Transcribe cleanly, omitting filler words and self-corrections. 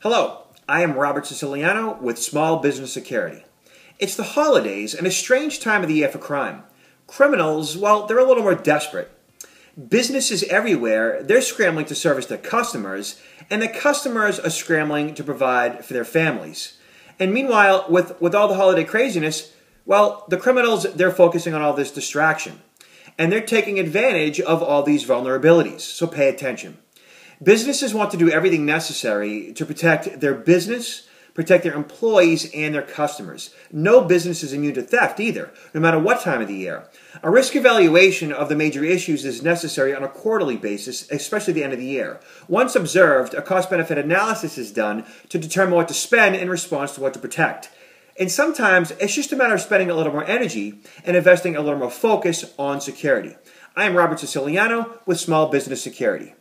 Hello, I am Robert Siciliano with Small Business Security. It's the holidays and a strange time of the year for crime. Criminals, well, they're a little more desperate. Businesses everywhere, they're scrambling to service their customers, and the customers are scrambling to provide for their families. And meanwhile, with all the holiday craziness, well, the criminals, they're focusing on all this distraction. And they're taking advantage of all these vulnerabilities, so pay attention. Businesses want to do everything necessary to protect their business, protect their employees, and their customers. No business is immune to theft either, no matter what time of the year. A risk evaluation of the major issues is necessary on a quarterly basis, especially at the end of the year. Once observed, a cost-benefit analysis is done to determine what to spend in response to what to protect. And sometimes it's just a matter of spending a little more energy and investing a little more focus on security. I am Robert Siciliano with Small Business Security.